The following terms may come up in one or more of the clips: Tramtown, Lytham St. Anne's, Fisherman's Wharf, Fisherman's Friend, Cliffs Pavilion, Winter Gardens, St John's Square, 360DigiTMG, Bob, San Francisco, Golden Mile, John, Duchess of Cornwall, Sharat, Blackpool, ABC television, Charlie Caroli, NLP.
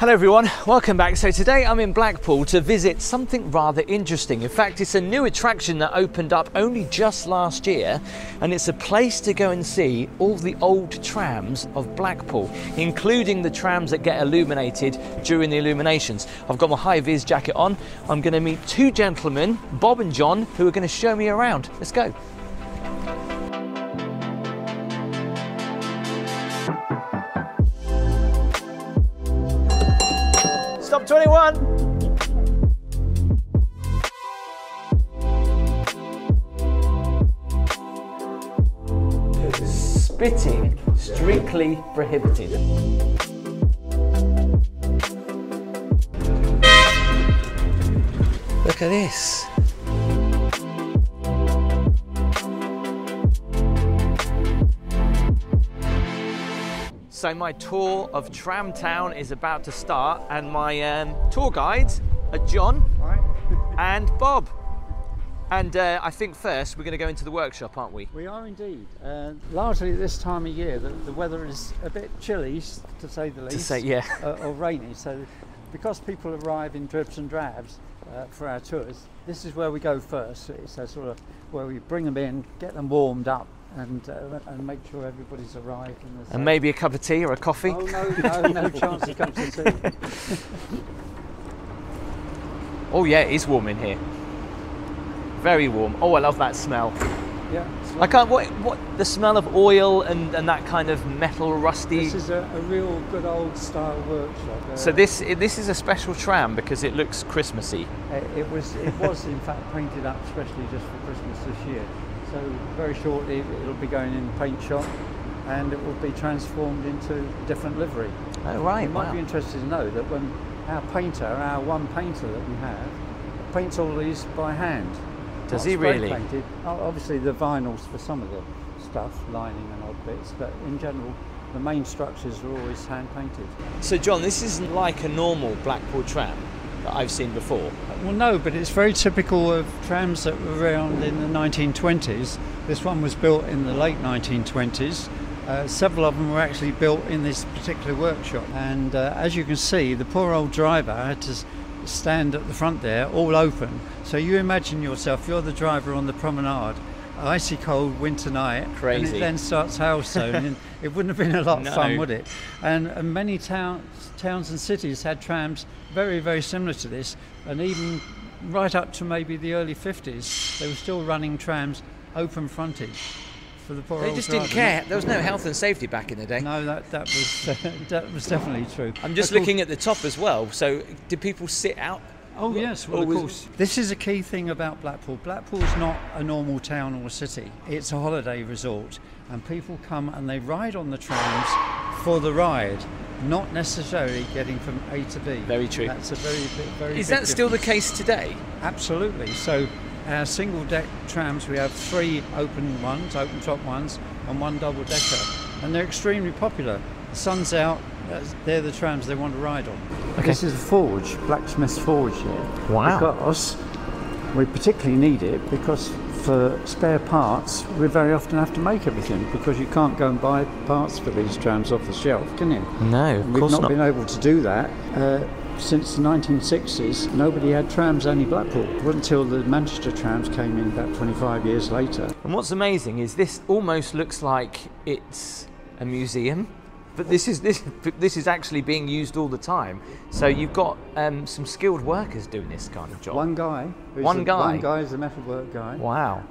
Hello everyone, welcome back. So today I'm in Blackpool to visit something rather interesting. In fact, it's a new attraction that opened up only just last year, and it's a place to go and see all the old trams of Blackpool, including the trams that get illuminated during the illuminations. I've got my high-vis jacket on. I'm going to meet two gentlemen, Bob and John, who are going to show me around. Let's go. Stop 21! Spitting, strictly prohibited. Look at this. So my tour of Tramtown is about to start, and my tour guides are John and Bob. And I think first we're going to go into the workshop, aren't we? We are indeed. Largely at this time of year, the weather is a bit chilly, to say the least, or rainy. So because people arrive in dribs and drabs for our tours, this is where we go first. It's a sort of where we bring them in, get them warmed up, and make sure everybody's arrived. And maybe a cup of tea or a coffee. Oh no, no, no chance of cups of tea. Oh yeah, it is warm in here. Very warm. Oh, I love that smell. Yeah. I can't, the smell of oil and that kind of metal rusty. This is a real good old style workshop. So this is a special tram because it looks Christmassy. It was in fact painted up especially just for Christmas this year. So very shortly it'll be going in the paint shop and it will be transformed into different livery. Oh right, you might be interested to know that when our painter, our one painter that we have, paints all these by hand. Does he really? Painted. Obviously the vinyls for some of the stuff, lining and odd bits, but in general the main structures are always hand painted. So John, this isn't like a normal Blackpool tram that I've seen before. Well no, but it's very typical of trams that were around in the 1920s. This one was built in the late 1920s. Several of them were actually built in this particular workshop, and as you can see, the poor old driver had to stand at the front there all open. So you imagine yourself, you're the driver on the promenade, icy cold winter night. Crazy. And it then starts hailstone, and it wouldn't have been a lot of fun, would it? And many towns and cities had trams very, very similar to this, and even right up to maybe the early 50s they were still running trams open frontage for the poor old driver. Didn't care. There was no health and safety back in the day. No, that was definitely true. I'm just looking at the top as well, so did people sit out? Oh yes, well of course. This is a key thing about Blackpool. Blackpool's not a normal town or city. It's a holiday resort, and people come and they ride on the trams for the ride, not necessarily getting from A to B. Very true. That's a very Is that still difference. The case today? Absolutely. So our single deck trams, we have three open ones, open top ones, and one double decker, and they're extremely popular. The sun's out, they're the trams they want to ride on. Okay. This is a forge, blacksmith's forge here. Wow. Because we particularly need it because for spare parts we very often have to make everything, because you can't go and buy parts for these trams off the shelf, can you? No, of course not. We've not been able to do that. Since the 1960s, nobody had trams, only Blackpool, until the Manchester trams came in about 25 years later. And what's amazing is this almost looks like it's a museum. But this is actually being used all the time. So you've got some skilled workers doing this kind of job. One guy is a metalwork guy. Wow.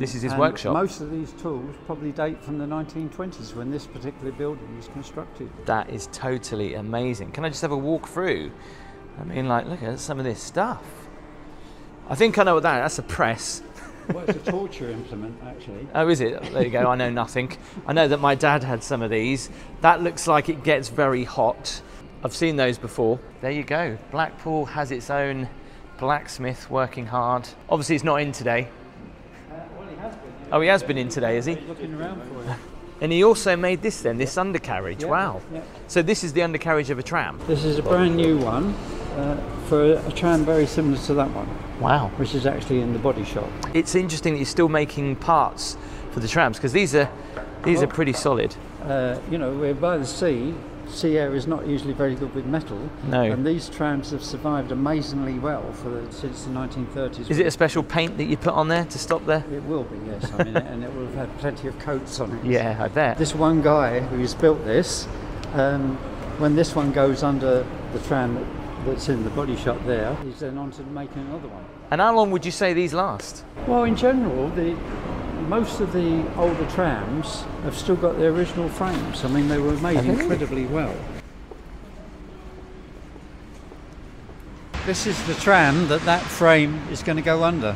This is his workshop. Most of these tools probably date from the 1920s, when this particular building was constructed. That is totally amazing. Can I just have a walk through? I mean, like, look at some of this stuff. I think I know what that is. That's a press. Well, it's a torture implement, actually. Oh, is it? There you go. I know nothing. I know that my dad had some of these. That looks like it gets very hot. I've seen those before. There you go. Blackpool has its own blacksmith working hard. Obviously, it's not in today. Well, he has been. Oh, he has been in today, is he? Looking around for you. And he also made this then, this undercarriage. Yeah. Wow. Yeah. So this is the undercarriage of a tram. This is a brand new one. For a tram very similar to that one. Wow. Which is actually in the body shop. It's interesting that you're still making parts for the trams, because these are pretty solid. You know, we're by the sea, sea air is not usually very good with metal. No. And these trams have survived amazingly well for the, since the 1930s. Is it a special paint that you put on there to stop there? It will be, yes. I mean, and it will have had plenty of coats on it. Yeah, I bet. This one guy who's built this, when this one goes under the tram that's in the body shop there, he's then on to making another one. And how long would you say these last? Well, in general, most of the older trams have still got their original frames. I mean, they were made incredibly well. This is the tram that frame is going to go under.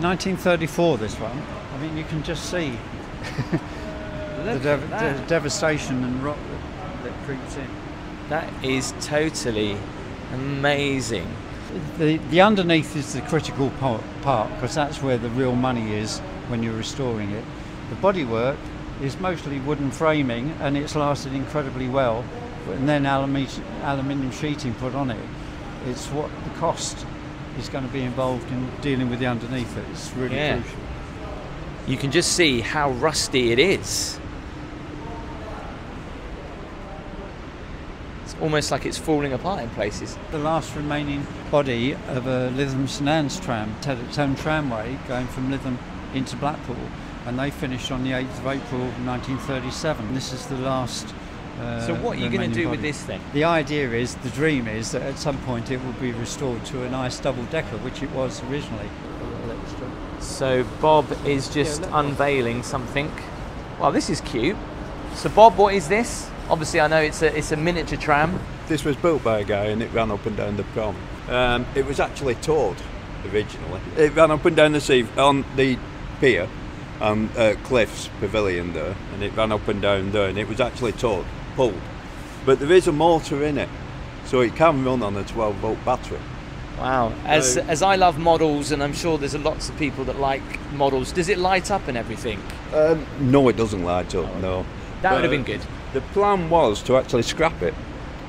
1934, this one. I mean, you can just see the devastation and rot that creeps in. That is totally amazing. The underneath is the critical part, because that's where the real money is when you're restoring it. The bodywork is mostly wooden framing, and it's lasted incredibly well, and then aluminium sheeting put on it. It's what the cost is going to be involved in dealing with the underneath it. It's really crucial. You can just see how rusty it is. It's almost like it's falling apart in places. The last remaining body of a Lytham St Anne's tram had its own tramway going from Lytham into Blackpool, and they finished on the 8th of April 1937. This is the last. So what are you going to do with this then? The idea is, the dream is, that at some point it will be restored to a nice double-decker, which it was originally. So Bob is just unveiling something. Well, this is cute. So Bob, what is this? Obviously I know it's a miniature tram. This was built by a guy and it ran up and down the prom. It was actually towed originally. It ran up and down the sea on the pier, Cliffs Pavilion there, and it ran up and down there, and it was actually pulled. But there is a motor in it, so it can run on a 12-volt battery. Wow. As I love models, and I'm sure there's lots of people that like models, does it light up and everything? No, it doesn't light up, no. That would have been good. The plan was to actually scrap it,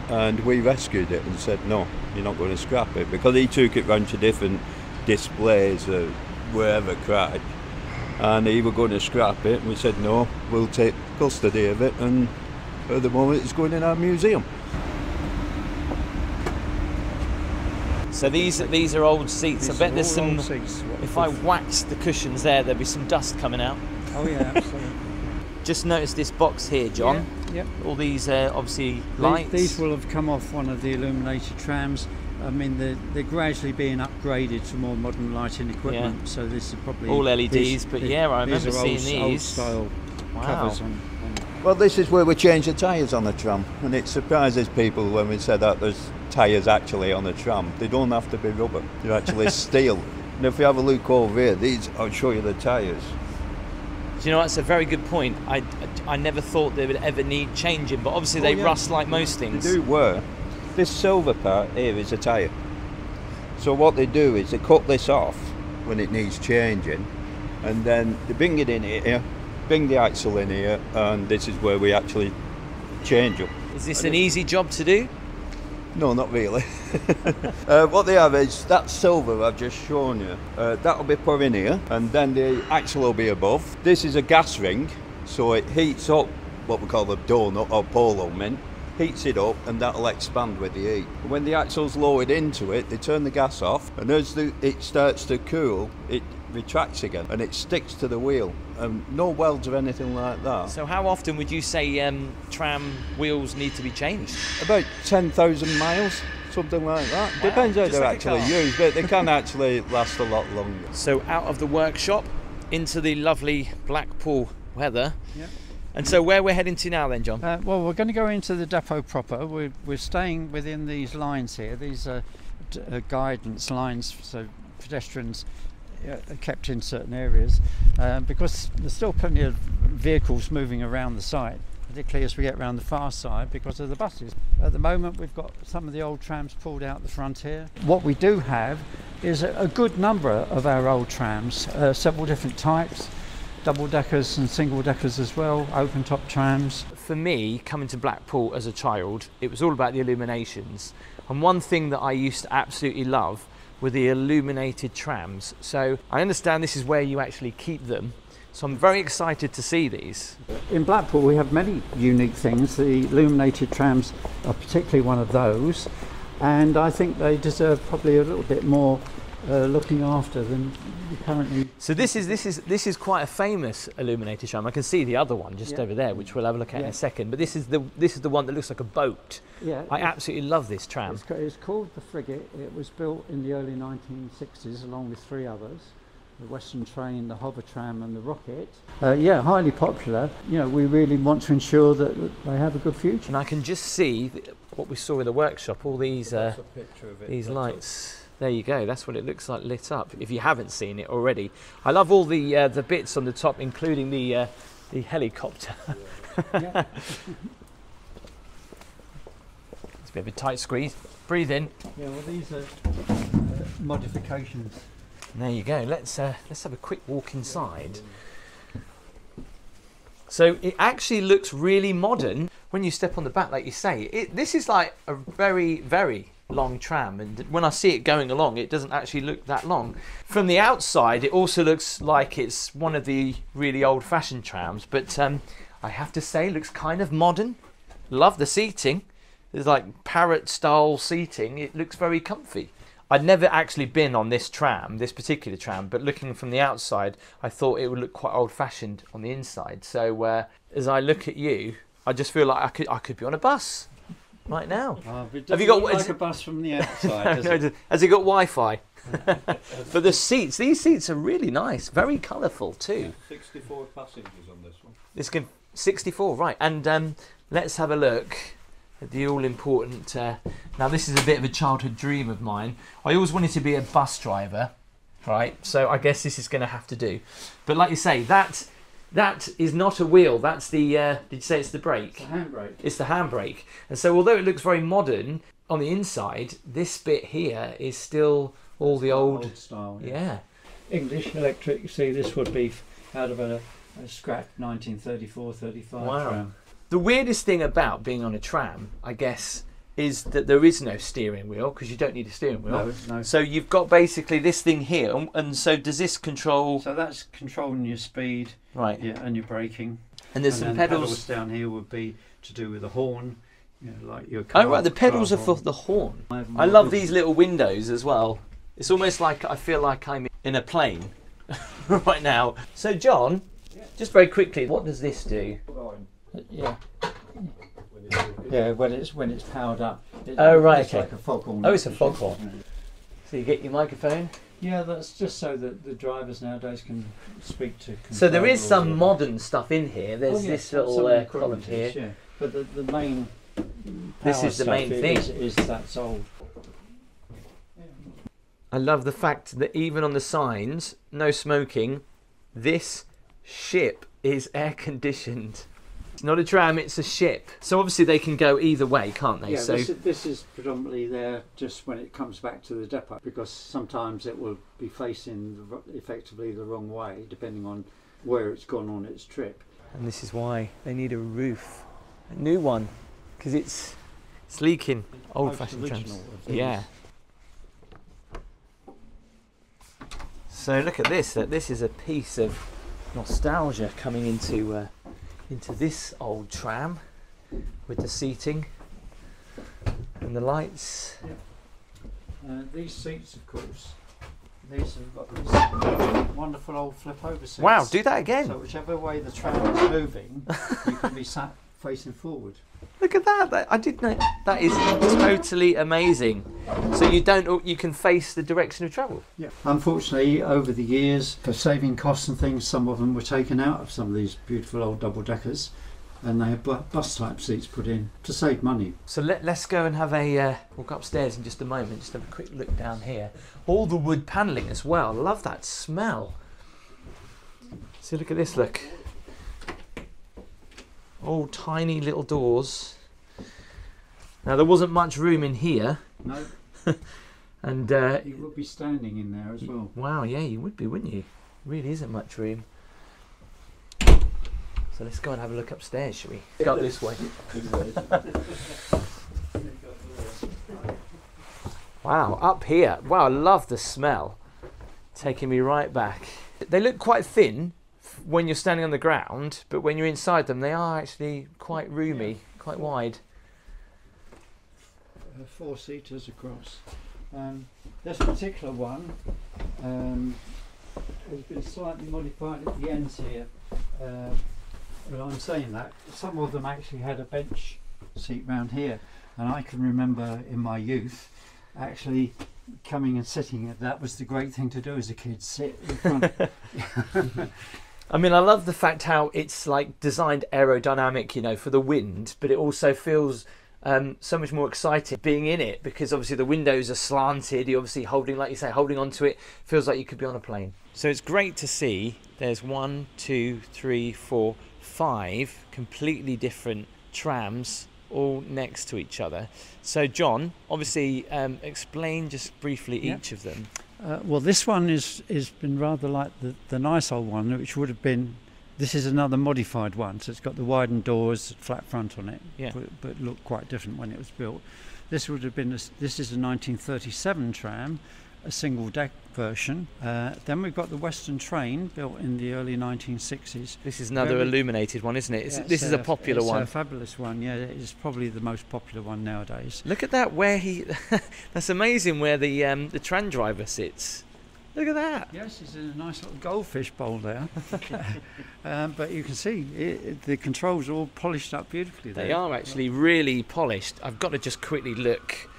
and we rescued it and said, no, you're not going to scrap it, because he took it round to different displays or wherever cried. And he were going to scrap it, and we said no, we'll take custody of it, and at the moment it's going in our museum. So these are old seats. I bet there's some, if I waxed the cushions there, there'd be some dust coming out. Oh yeah, absolutely. Just noticed this box here, John. Yeah, yeah. All these obviously lights. These will have come off one of the illuminated trams. I mean, they're gradually being upgraded to more modern lighting equipment, so this is probably... all LEDs, I remember seeing these. Old-style covers on... Well, this is where we change the tyres on the tram, and it surprises people when we say that there's tyres actually on the tram. They don't have to be rubber, they're actually steel. And if you have a look over here, these, I'll show you the tyres. Do you know, that's a very good point. I never thought they would ever need changing, but obviously they rust like most things. They do wear. This silver part here is a tyre. So what they do is they cut this off when it needs changing, and then they bring it in here, bring the axle in here, and this is where we actually change them. Is this an easy job to do? No, not really. What they have is that silver I've just shown you, that'll be put in here, and then the axle will be above. This is a gas ring, so it heats up what we call the donut or polo mint. Heats it up, and that'll expand with the heat. When the axle's lowered into it, they turn the gas off, and as it starts to cool, it retracts again, and it sticks to the wheel. No welds or anything like that. So how often would you say tram wheels need to be changed? About 10,000 miles, something like that. Wow. Depends how they're actually used, but they can actually last a lot longer. So out of the workshop, into the lovely Blackpool weather. Yeah. And so where we're heading to now then, John? Well, we're going to go into the depot proper. We're staying within these lines here. These are guidance lines, so pedestrians are kept in certain areas, because there's still plenty of vehicles moving around the site, particularly as we get around the far side because of the buses. At the moment we've got some of the old trams pulled out the front here. What we do have is a good number of our old trams, several different types. Double-deckers and single-deckers as well, open-top trams. For me, coming to Blackpool as a child, it was all about the illuminations. And one thing that I used to absolutely love were the illuminated trams. So I understand this is where you actually keep them, So I'm very excited to see these. In Blackpool we have many unique things. The illuminated trams are particularly one of those, and I think they deserve probably a little bit more looking after than currently. So this is quite a famous illuminated tram. I can see the other one just over there, which we'll have a look at in a second. But this is the one that looks like a boat. Yeah, I absolutely love this tram. It's called the Frigate. It was built in the early 1960s along with three others: the Western Train, the Hover Tram and the Rocket. Yeah, highly popular. You know, we really want to ensure that they have a good future. And I can just see what we saw in the workshop, all these, these lights. There you go, that's what it looks like lit up, if you haven't seen it already. I love all the bits on the top, including the helicopter. It's a bit of a tight squeeze. Breathe in. Yeah, well these are modifications. There you go. Let's have a quick walk inside. So it actually looks really modern when you step on the back, like you say. This is like a very, very long tram, and when I see it going along, it doesn't actually look that long. From the outside, it also looks like it's one of the really old-fashioned trams, but I have to say, it looks kind of modern. Love the seating. There's like parrot-style seating. It looks very comfy. I'd never actually been on this tram, this particular tram, but looking from the outside, I thought it would look quite old-fashioned on the inside. So as I look at you, I just feel like I could be on a bus right now. Have you got like a bus from the outside? Has it got Wi-Fi? But the seats, these seats are really nice, very colourful too. Yeah, 64 passengers on this one. This can 64, right? And let's have a look. The all-important, now this is a bit of a childhood dream of mine. I always wanted to be a bus driver, right? So I guess this is going to have to do. But like you say, that is not a wheel. That's the, did you say it's the brake? It's the handbrake. It's the handbrake. And so although it looks very modern on the inside, this bit here is still all the old style. Yeah. English electric, see this would be out of a scrap 1934, 35 wow. Tram. The weirdest thing about being on a tram, I guess, is that there is no steering wheel, because you don't need a steering wheel. No. So you've got basically this thing here, and so does this control? So that's controlling your speed, right? Yeah, and your braking. And there's some pedals. The pedals down here would be to do with the horn, you know, like your car. Oh right, the pedals are for the horn. I love these little windows as well. It's almost like I feel like I'm in a plane right now. So John, just very quickly, what does this do? Yeah. Yeah, when it's powered up. Oh right, it's okay. Like a foghorn. Oh, it's a foghorn. So you get your microphone. Yeah, that's just so that the drivers nowadays can speak to. So there is some modern stuff in here. There's this little column here. Yeah. But the main. This is the main thing. Is that's old. I love the fact that even on the signs, no smoking. This ship is air conditioned. It's not a tram, it's a ship. So obviously they can go either way, can't they? Yeah, so this is predominantly there just when it comes back to the depot, because sometimes it will be facing effectively the wrong way depending on where it's gone on its trip. And this is why they need a roof, a new one, because it's leaking. Old-fashioned trams. Yeah. So look at this. This is a piece of nostalgia coming into this old tram with the seating and the lights. Yeah. These seats, of course, these have got these wonderful old flip over seats. Wow, do that again. So whichever way the tram is moving, you can be sat facing forward. Look at that, I didn't know. That is totally amazing. So you can face the direction of travel. Yeah. Unfortunately, over the years, for saving costs and things, some of them were taken out of some of these beautiful old double-deckers, and they had bus-type seats put in to save money. So let's go and have a walk upstairs in just a moment, just have a quick look down here. All the wood panelling as well, I love that smell. So look at this, look. All tiny little doors. Now there wasn't much room in here. No. And you would be standing in there as well. Wow, yeah, you would be, wouldn't you? Really isn't much room. So let's go and have a look upstairs, shall we? Let's go up this way. Wow, up here. Wow, I love the smell. Taking me right back. They look quite thin when you're standing on the ground, but when you're inside them, they are actually quite roomy, quite wide. Four seaters across. This particular one has been slightly modified at the ends here. But I'm saying that some of them actually had a bench seat round here, and I can remember in my youth actually coming and sitting. That was the great thing to do as a kid, sit in front. I mean, I love the fact how it's like designed aerodynamic, you know, for the wind, but it also feels so much more exciting being in it, because obviously the windows are slanted, you're obviously holding, like you say, holding onto it, feels like you could be on a plane. So it's great to see there's 1, 2, 3, 4, 5 completely different trams all next to each other. So John, obviously explain just briefly each of them. Well, this one is been rather like the nice old one, which would have been, this is another modified one, so it's got the widened doors, flat front on it, but looked quite different when it was built. This would have been, this is a 1937 tram, a single deck version. Then we've got the Western train built in the early 1960s. This is another illuminated one, isn't it? Yeah, this is a popular one. It's a fabulous one, yeah. It's probably the most popular one nowadays. Look at that, where he... That's amazing where the tram driver sits. Look at that. Yes, it's in a nice little goldfish bowl there. But you can see the controls are all polished up beautifully there. They are actually really polished. I've got to just quickly look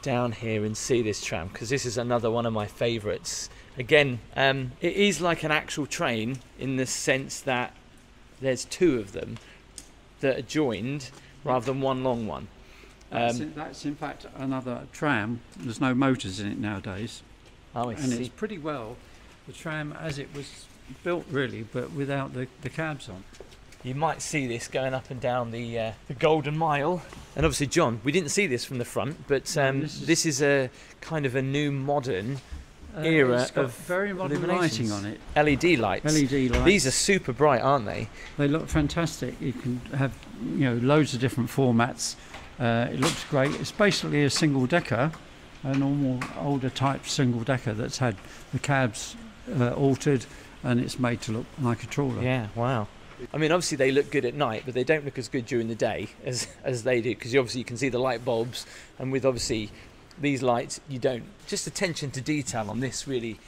down here and see this tram, because this is another one of my favourites. Again, it is like an actual train in the sense that there's two of them that are joined rather than one long one. That's in fact another tram. There's no motors in it nowadays. Oh, I see. And it's pretty well the tram as it was built really, but without the cabs on. You might see this going up and down the Golden Mile. And obviously, John, we didn't see this from the front, but this is a kind of a new modern era. It's got very modern lighting on it. LED lights. LED lights. These are super bright, aren't they? They look fantastic. You can have, you know, loads of different formats. It looks great. It's basically a single decker, a normal older type single decker that's had the cabs altered, and it's made to look like a trawler. Yeah, wow. I mean, obviously they look good at night, but they don't look as good during the day as they do, because obviously you can see the light bulbs, and with obviously these lights you don't. Just attention to detail on this really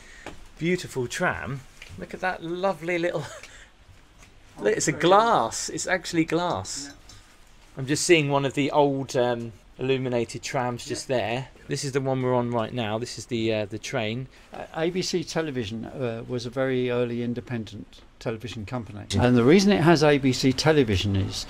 beautiful tram. Look at that lovely little look, it's a glass, it's actually glass. I'm just seeing one of the old illuminated trams just there. This is the one we're on right now. This is the train. ABC television was a very early independent television company, and the reason it has ABC television is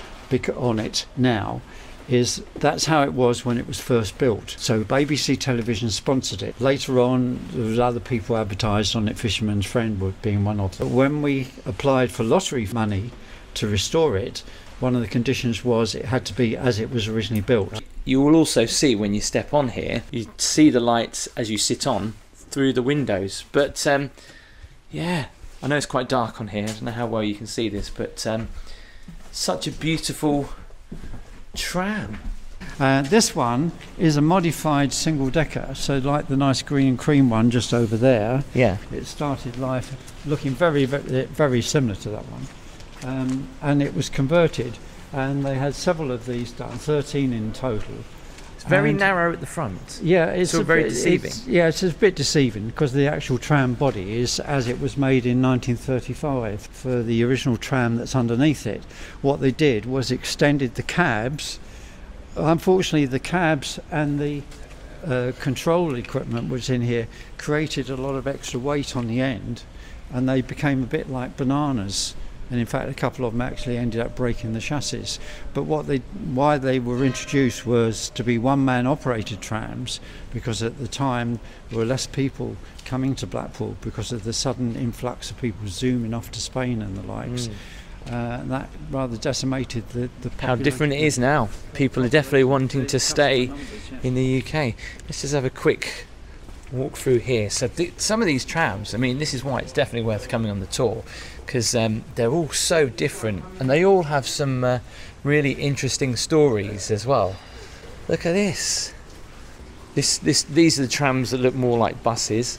on it now is that's how it was when it was first built. So ABC television sponsored it. Later on there was other people advertised on it, Fisherman's Friend would being one of them. But when we applied for lottery money to restore it, one of the conditions was it had to be as it was originally built. You will also see when you step on here, you see the lights as you sit on through the windows. But yeah, I know it's quite dark on here, I don't know how well you can see this, but such a beautiful tram. This one is a modified single decker, so like the nice green and cream one just over there. Yeah. It started life looking very, very, very similar to that one. And it was converted, and they had several of these done, 13 in total. It's very narrow at the front. Yeah, it's a very deceiving. Yeah, it's a bit deceiving, because the actual tram body is as it was made in 1935 for the original tram that's underneath it. What they did was extended the cabs. Unfortunately, the cabs and the control equipment was in here, created a lot of extra weight on the end, and they became a bit like bananas. And in fact a couple of them actually ended up breaking the chassis. But why they were introduced was to be one-man operated trams, because at the time there were less people coming to Blackpool because of the sudden influx of people zooming off to Spain and the likes. And that rather decimated the population. How different it is now. People are definitely wanting to stay in the UK. Let's just have a quick walk through here. So some of these trams, I mean, this is why it's definitely worth coming on the tour, because they're all so different, and they all have some really interesting stories as well. Look at this. These are the trams that look more like buses.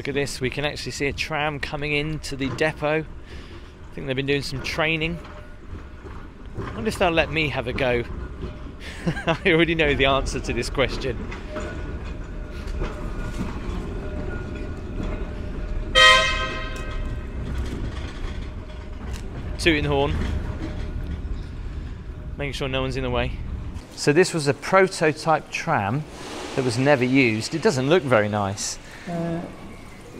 Look at this, we can actually see a tram coming into the depot. I think they've been doing some training. I wonder if they'll let me have a go. I already know the answer to this question. Tooting horn, making sure no one's in the way. So this was a prototype tram that was never used. It doesn't look very nice.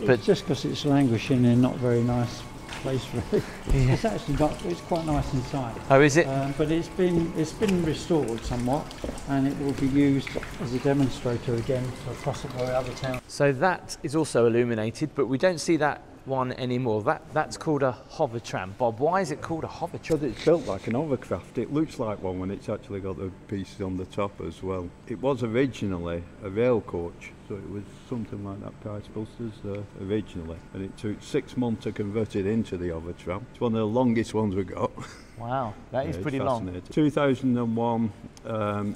But just because it's languishing in not very nice place, really. Yeah. It's actually got, it's quite nice inside. Oh, is it? But it's been restored somewhat, and it will be used as a demonstrator again for possibly other towns. So that is also illuminated, but we don't see that one anymore. That's called a hover tram. Bob, why is it called a hover tram? Because it's built like an hovercraft. It looks like one when it's actually got the pieces on the top as well. It was originally a rail coach, so it was something like that price busters originally, and it took 6 months to convert it into the hover tram. It's one of the longest ones we got. Wow, that is pretty long. 2001,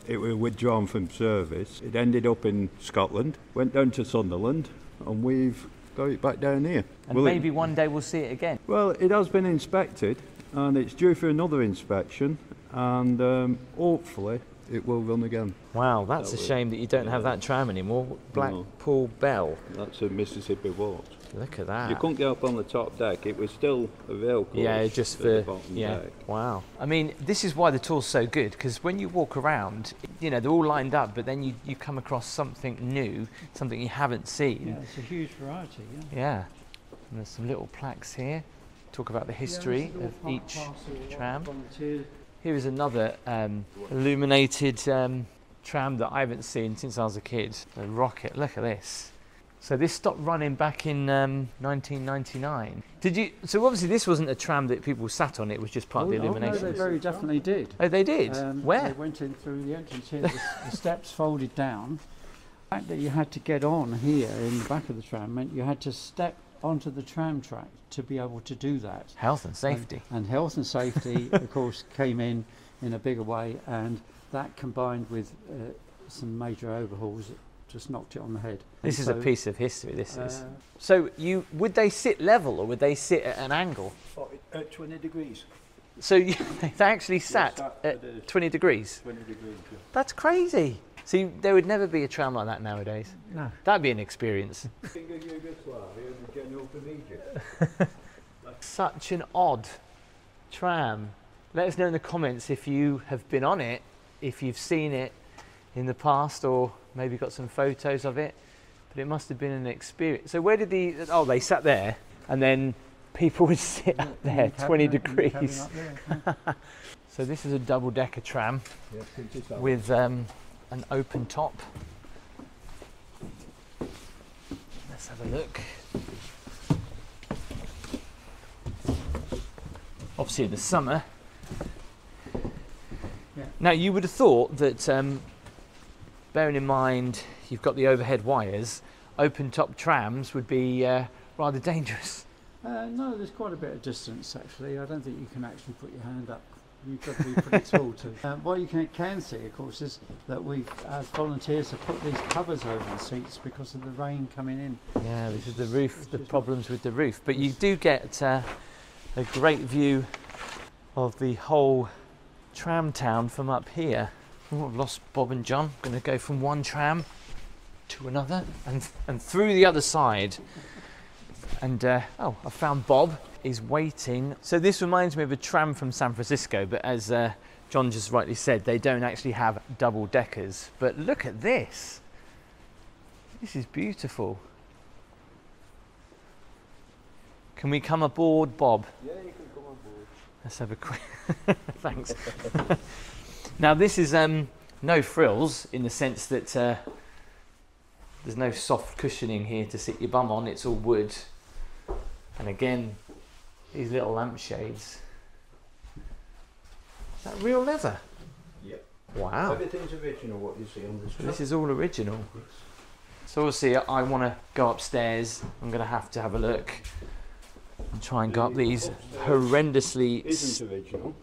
it was withdrawn from service. It ended up in Scotland, went down to Sunderland, and we've got it back down here. And maybe one day we'll see it again. Well, it has been inspected and it's due for another inspection, and hopefully it will run again. Wow, that's a shame that you don't have that tram anymore. Blackpool Bell. That's a Mississippi Walk. Look at that. You couldn't get up on the top deck. It was still a rail course. Yeah, just for the bottom deck. Wow. I mean, this is why the tour's so good, because when you walk around, you know, they're all lined up, but then you come across something new, something you haven't seen. Yeah, it's a huge variety, yeah. Yeah. And there's some little plaques here. Talk about the history of each tram. Here is another illuminated tram that I haven't seen since I was a kid. The rocket, look at this. So this stopped running back in 1999. Did you? So obviously this wasn't a tram that people sat on. It was just part of the illumination. No, they very definitely did. Oh, they did. Where? They went in through the entrance here. The steps folded down. The fact that you had to get on here in the back of the tram meant you had to step onto the tram track to be able to do that. Health and safety. And health and safety, of course, came in a bigger way, and that combined with some major overhauls. Just knocked it on the head. This is a piece of history, this is. So would they sit level or would they sit at an angle? At 20 degrees. So they actually sat at 20 degrees? 20 degrees, yeah. That's crazy. See, there would never be a tram like that nowadays. No. That'd be an experience. Such an odd tram. Let us know in the comments if you have been on it, if you've seen it in the past, or maybe got some photos of it, but it must have been an experience. So where did they sat there, and then people would sit up there, 20 degrees. There, yeah. So this is a double-decker tram with an open top. Let's have a look. Obviously in the summer. Yeah. Now you would have thought that bearing in mind you've got the overhead wires, open top trams would be rather dangerous. No, there's quite a bit of distance actually. I don't think you can actually put your hand up. You've got to be pretty tall to. What you can see, of course, is that we as volunteers have put these covers over the seats because of the rain coming in. Yeah, this is the roof, the problems with the roof. But you do get a great view of the whole Tramtown from up here. Oh, I've lost Bob and John. I'm going to go from one tram to another and through the other side. And, oh, I found Bob. He's waiting. So this reminds me of a tram from San Francisco, but as John just rightly said, they don't actually have double deckers. But look at this. This is beautiful. Can we come aboard, Bob? Yeah, you can come aboard. Let's have a quick... Thanks. Now this is no frills in the sense that there's no soft cushioning here to sit your bum on, it's all wood. And again, these little lampshades. Is that real leather? Yep. Wow. Everything's original what you see on this trip. This is all original. So obviously I want to go upstairs, I'm going to have a look and try and go up these horrendously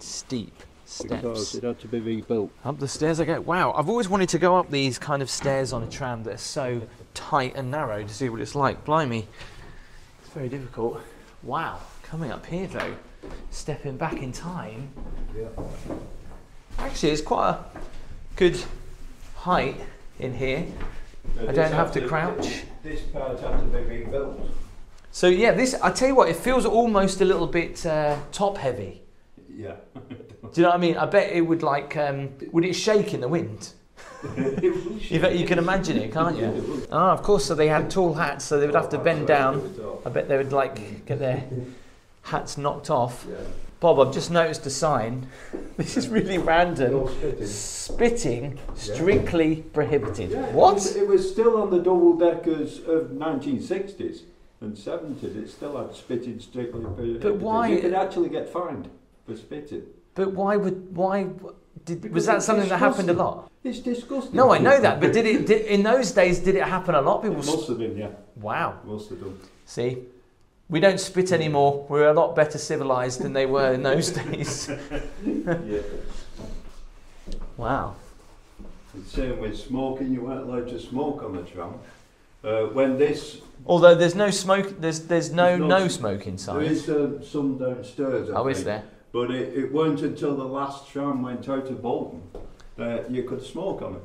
steep steps. It had to be rebuilt. Up the stairs I go. Wow, I've always wanted to go up these kind of stairs on a tram that are so tight and narrow to see what it's like. Blimey, it's very difficult. Wow, coming up here though, stepping back in time. Yeah. Actually, it's quite a good height in here. So I don't have to crouch. This part had to be rebuilt. So yeah, this, I tell you what, it feels almost a little bit top heavy. Yeah. Do you know what I mean? I bet it would, like, would it shake in the wind? You bet you can imagine it, can't you? Ah, of course, so they had tall hats, so they would have to bend down. I bet they would, like, get their hats knocked off. Yeah. Bob, I've just noticed a sign. This is really random. No spitting. Spitting strictly prohibited. Yeah, what? It was still on the double deckers of 1960s and 70s. It still had spitting strictly prohibited. But why? You could actually get fined for spitting. But why would, was that something that happened a lot? It's disgusting. No, I know that, but did it in those days, did it happen a lot? People must have been, yeah. Wow. Must have done. See? We don't spit anymore. We're a lot better civilised than they were in those days. Yeah. Wow. The same with smoking. You weren't allowed to smoke on the tram. When this, although there's no smoke, there's no smoke inside. There is some downstairs. I think, is there? But it weren't until the last tram went out of Bolton that you could smoke on it.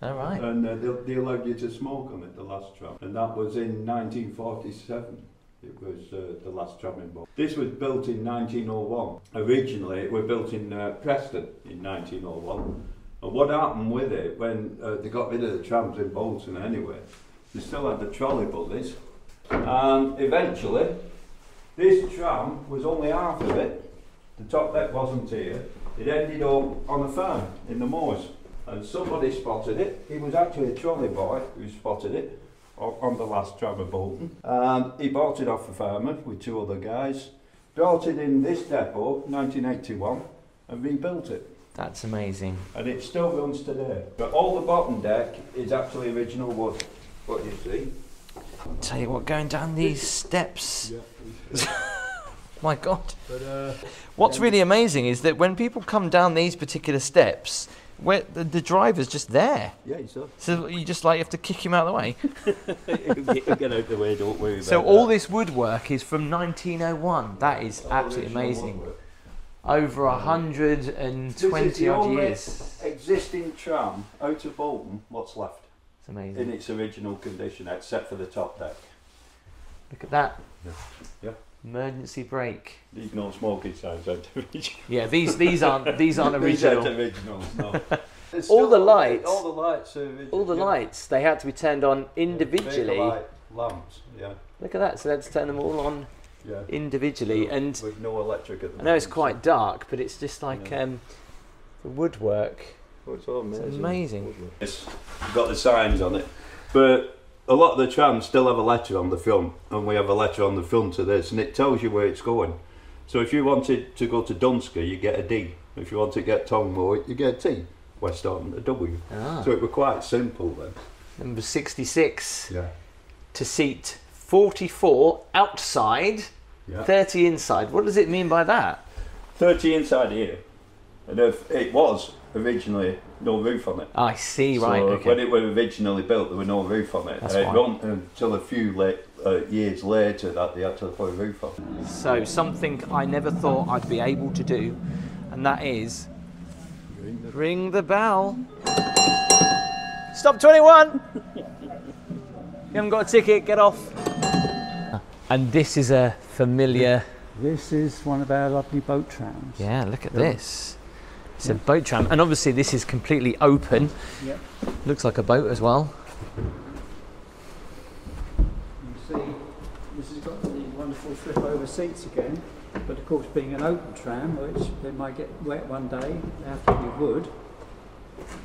All right. And they allowed you to smoke on it, the last tram, and that was in 1947. It was the last tram in Bolton. This was built in 1901. Originally, it was built in Preston in 1901. And what happened with it, when they got rid of the trams in Bolton anyway, they still had the trolley buggies. And eventually, this tram was only half of it. The top deck wasn't here. It ended up on a farm in the moors. And somebody spotted it. He was actually a trolley boy who spotted it on the last tram of Bolton. He bought it off a farmer with two other guys, brought it in this depot, 1981, and rebuilt it. That's amazing. And it still runs today. But all the bottom deck is actually original wood, what you see. I'll tell you what, going down these steps. My God. But, what's really amazing is that when people come down these particular steps, where the driver's just there. Yeah, you saw. So you just like, you have to kick him out of the way. He'll get out of the way, don't worry about it. So all this woodwork is from 1901. That is absolutely amazing. Woodwork. Over 120 odd years. Existing tram out of Bolton, what's left. It's amazing. In its original condition, except for the top deck. Look at that. Yeah. Yeah. Emergency brake. These non-smoking signs aren't original. Yeah, these aren't original. These aren't original, no. all the lights are original. All the lights, they had to be turned on individually. Yeah, lamps, yeah. Look at that, so let's turn them all on individually. Yeah. And with no electric at the moment. I know it's quite dark, but it's just like the woodwork. Well, it's all amazing. It's amazing. It's got the signs on it, but a lot of the trams still have a letter on the front, and we have a letter on the front of this, and it tells you where it's going. So if you wanted to go to Dunsker, you get a D. If you want to get Tongmoor, you get a T. West Orton, a W. Ah. So it was quite simple then. Number 66. Yeah. To seat 44 outside, 30 inside. What does it mean by that? 30 inside here. And if it was originally no roof on it. I see, right. So okay. When it were originally built, there was no roof on it. That's and it ran until a few years later that they had to put a roof on. So something I never thought I'd be able to do, and that is ring the bell. Stop 21. You haven't got a ticket, get off. And this is a familiar. This is one of our lovely boat trams. Yeah, look at this. It's a boat tram, and obviously this is completely open. Yep. Looks like a boat as well. You see, this has got the wonderful flip over seats again, but of course being an open tram, which they might get wet one day, they have to be wood.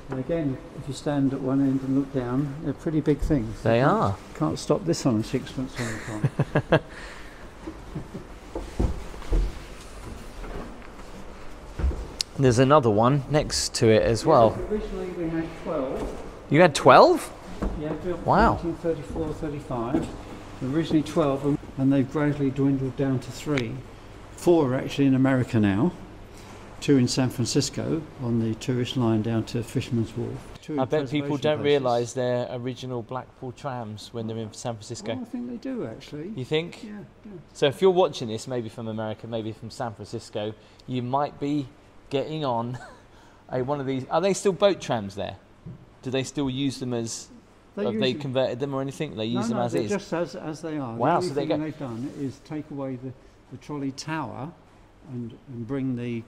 And again, if you stand at one end and look down, they're pretty big things. They are. Can't stop this on a sixpence on the time. There's another one next to it as well. Originally we had 12. You had 12? Yeah, built 1934, 35. Originally 12, and they've gradually dwindled down to 3. 4 are actually in America now, two in San Francisco on the tourist line down to Fisherman's Wharf. I bet people don't realise they're original Blackpool trams when they're in San Francisco. Well, I think they do actually. You think? Yeah, yeah. So if you're watching this, maybe from America, maybe from San Francisco, you might be getting on one of these. Are they still boat trams there? Do they still use them as... Have they converted them or anything? They use them as is? Just as they are. Wow, so they go... The only thing they've done is take away the trolley tower and bring the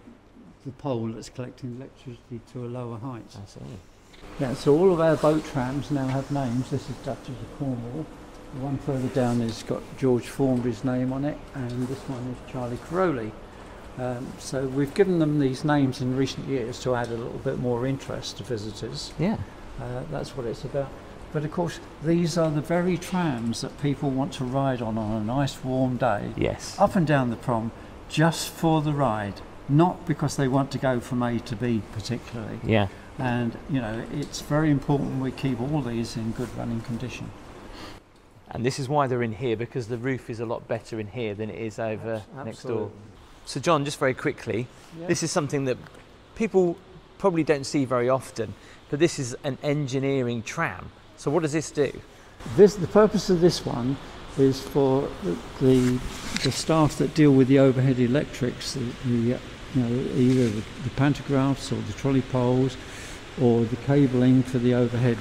pole that's collecting electricity to a lower height. I see. Yeah, so all of our boat trams now have names. This is Duchess of Cornwall. The one further down has got George Formby's name on it, and this one is Charlie Caroli. So we've given them these names in recent years to add a little bit more interest to visitors. Yeah. That's what it's about. But of course, these are the very trams that people want to ride on a nice warm day. Yes. Up and down the prom, just for the ride, not because they want to go from A to B particularly. Yeah. And you know, it's very important we keep all these in good running condition. And this is why they're in here, because the roof is a lot better in here than it is over next door. So John, just very quickly, this is something that people probably don't see very often, but this is an engineering tram. So what does this do? This, the purpose of this one is for the staff that deal with the overhead electrics, either the pantographs or the trolley poles or the cabling for the overhead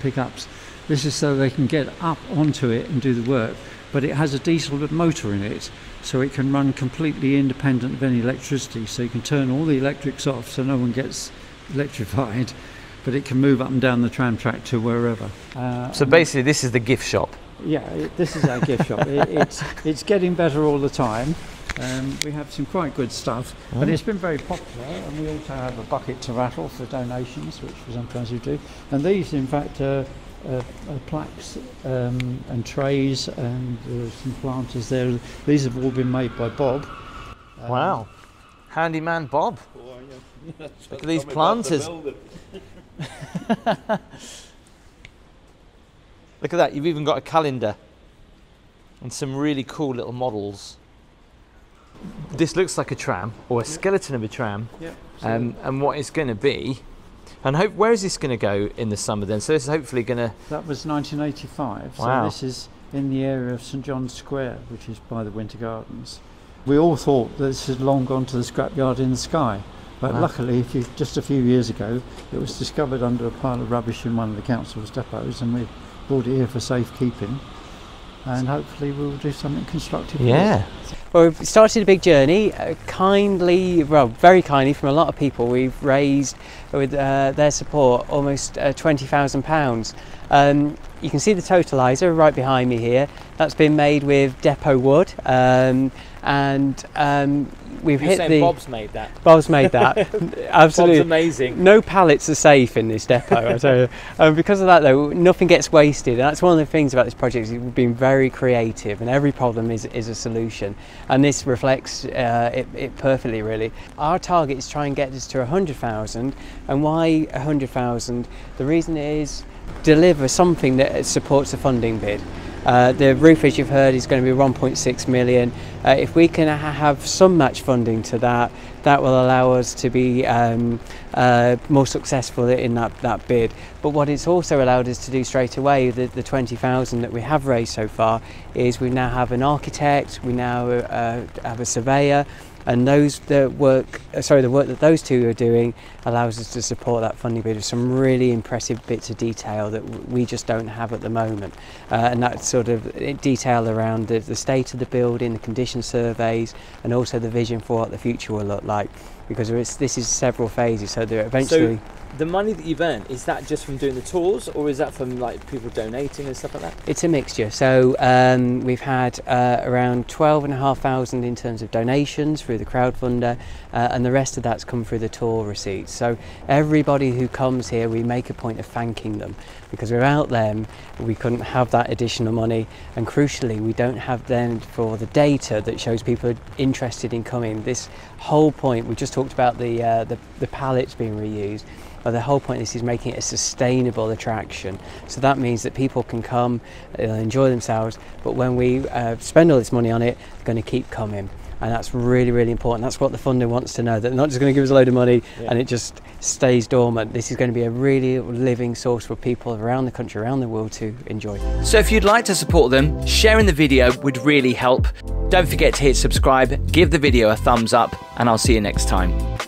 pickups. This is so they can get up onto it and do the work, but it has a diesel motor in it, so it can run completely independent of any electricity. So you can turn all the electrics off so no one gets electrified, but it can move up and down the tram track to wherever. So basically this is the gift shop? Yeah, this is our gift shop. It's getting better all the time. We have some quite good stuff, and it's been very popular, and we also have a bucket to rattle for donations, which sometimes we do. And these in fact are plaques and trays, and some planters there. These have all been made by Bob. Wow, handyman Bob. Oh, yeah. Look at these planters. Look at that, you've even got a calendar and some really cool little models. This looks like a tram, or a skeleton of a tram, and what it's going to be. And where is this going to go in the summer then? So this is hopefully going to... That was 1985, wow. So this is in the area of St John's Square, which is by the Winter Gardens. We all thought this had long gone to the scrapyard in the sky. But luckily, just a few years ago, it was discovered under a pile of rubbish in one of the council's depots, and we brought it here for safekeeping. And hopefully we'll do something constructive. Yeah. Well, we've started a big journey, very kindly from a lot of people. We've raised, with their support, almost £20,000. You can see the totaliser right behind me here. That's been made with depot wood, we've hit the... Bob's made that. Bob's made that. Absolutely. Bob's amazing. No pallets are safe in this depot. I tell you. Because of that though, nothing gets wasted. And that's one of the things about this project, is we've been very creative, and every problem is a solution. And this reflects it perfectly really. Our target is to try and get this to 100,000. And why 100,000? The reason is deliver something that supports a funding bid. The roof, as you've heard, is going to be 1.6 million. If we can have some match funding to that, that will allow us to be more successful in that bid. But what it's also allowed us to do straight away, the 20,000 that we have raised so far, is we now have an architect, we now have a surveyor, and the work that those two are doing allows us to support that funding bid with some really impressive bits of detail that we just don't have at the moment. And that sort of detail around the state of the building, the condition surveys, and also the vision for what the future will look like. Because this is several phases, so they're eventually... So the money that you've earned, is that just from doing the tours, or is that from like people donating and stuff like that? It's a mixture. So we've had around 12,500 in terms of donations through the crowdfunder, and the rest of that's come through the tour receipts. So everybody who comes here, we make a point of thanking them, because without them we couldn't have that additional money, and crucially we don't have them for the data that shows people are interested in coming. This whole point, we just talked about the pallets being reused, but the whole point of this is making it a sustainable attraction. So that means that people can come, enjoy themselves, but when we spend all this money on it, they're going to keep coming. and that's really, really important. That's what the funder wants to know, that they're not just going to give us a load of money and it just stays dormant. This is going to be a really living source for people around the country, around the world to enjoy. So if you'd like to support them, sharing the video would really help. Don't forget to hit subscribe, give the video a thumbs up, and I'll see you next time.